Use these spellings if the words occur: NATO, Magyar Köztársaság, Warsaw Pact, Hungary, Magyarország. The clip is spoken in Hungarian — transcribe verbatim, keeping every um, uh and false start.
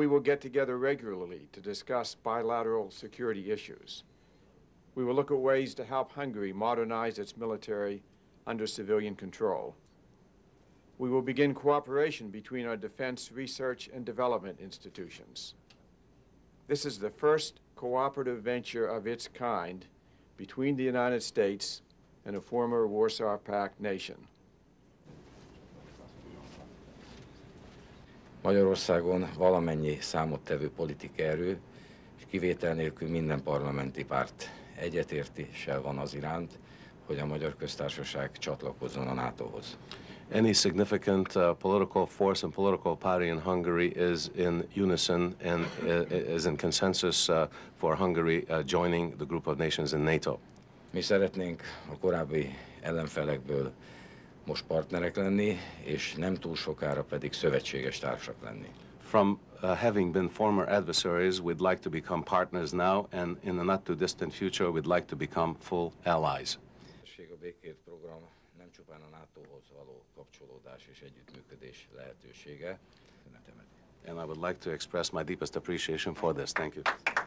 We will get together regularly to discuss bilateral security issues. We will look at ways to help Hungary modernize its military under civilian control. We will begin cooperation between our defense research and development institutions. This is the first cooperative venture of its kind between the United States and a former Warsaw Pact nation. Magyarországon valamennyi számottevő politikai erő, és kivétel nélkül minden parlamenti párt egyetértéssel van az iránt, hogy a Magyar Köztársaság csatlakozzon a nátóhoz. Any significant uh, political force and political party in Hungary is in unison and uh, is in consensus uh, for Hungary uh, joining the group of nations in NATO. Mi szeretnénk a korábbi ellenfelekből most partnerek lenni, és nem túl sokára pedig szövetséges társak lenni. From uh, having been former adversaries, we'd like to become partners now, and in the not too distant future, we'd like to become full allies. A békért program nem csupán a nátóhoz való kapcsolódás és együttműködés lehetősége. And I would like to express my deepest appreciation for this. Thank you.